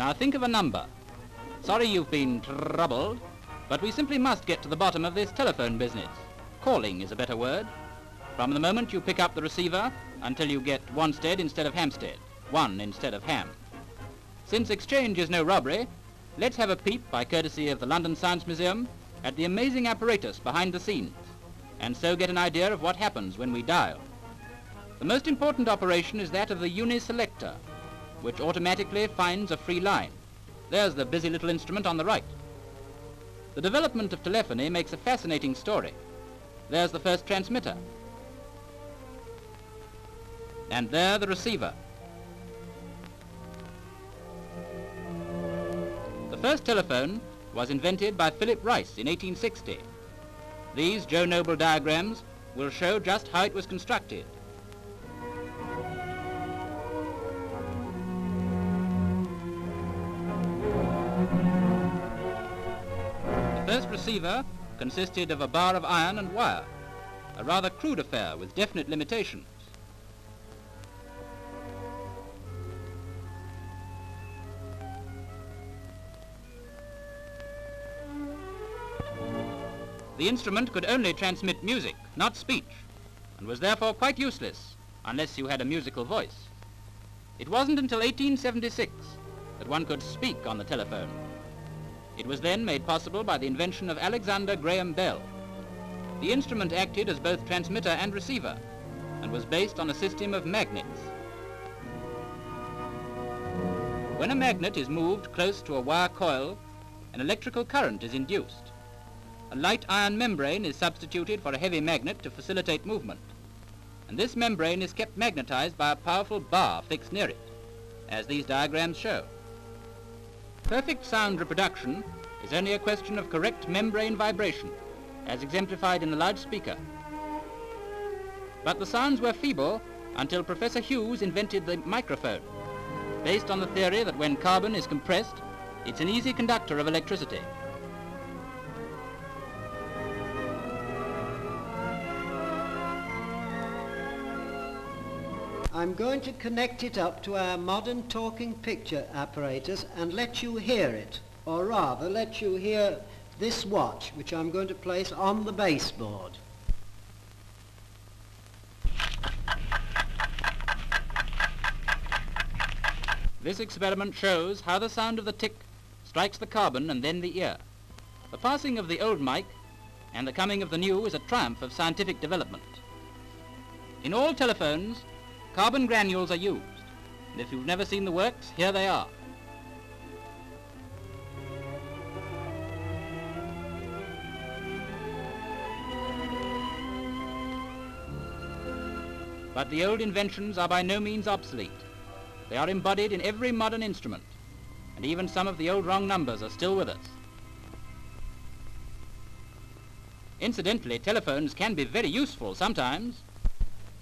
Now think of a number. Sorry you've been troubled, but we simply must get to the bottom of this telephone business. Calling is a better word. From the moment you pick up the receiver until you get Wanstead instead of Hampstead, one instead of ham. Since exchange is no robbery, let's have a peep, by courtesy of the London Science Museum, at the amazing apparatus behind the scenes, and so get an idea of what happens when we dial. The most important operation is that of the uni-selector, which automatically finds a free line. There's the busy little instrument on the right. The development of telephony makes a fascinating story. There's the first transmitter. And there the receiver. The first telephone was invented by Philipp Reis in 1860. These Joe Noble diagrams will show just how it was constructed. The first receiver consisted of a bar of iron and wire, a rather crude affair with definite limitations. The instrument could only transmit music, not speech, and was therefore quite useless unless you had a musical voice. It wasn't until 1876 that one could speak on the telephone. It was then made possible by the invention of Alexander Graham Bell. The instrument acted as both transmitter and receiver, and was based on a system of magnets. When a magnet is moved close to a wire coil, an electrical current is induced. A light iron membrane is substituted for a heavy magnet to facilitate movement, and this membrane is kept magnetized by a powerful bar fixed near it, as these diagrams show. Perfect sound reproduction is only a question of correct membrane vibration, as exemplified in the loudspeaker. But the sounds were feeble until Professor Hughes invented the microphone, based on the theory that when carbon is compressed, it's an easy conductor of electricity. I'm going to connect it up to our modern talking picture apparatus and let you hear it, or rather let you hear this watch, which I'm going to place on the baseboard. This experiment shows how the sound of the tick strikes the carbon and then the ear. The passing of the old mic and the coming of the new is a triumph of scientific development. In all telephones, carbon granules are used, and if you've never seen the works, here they are. But the old inventions are by no means obsolete. They are embodied in every modern instrument, and even some of the old wrong numbers are still with us. Incidentally, telephones can be very useful sometimes.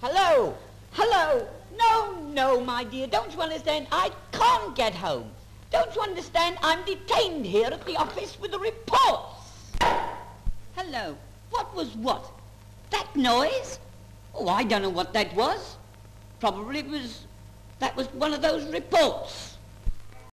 Hello! Hello? No, no, my dear. Don't you understand? I can't get home. Don't you understand? I'm detained here at the office with the reports. Hello. What was what? That noise? Oh, I don't know what that was. Probably it was... that was one of those reports.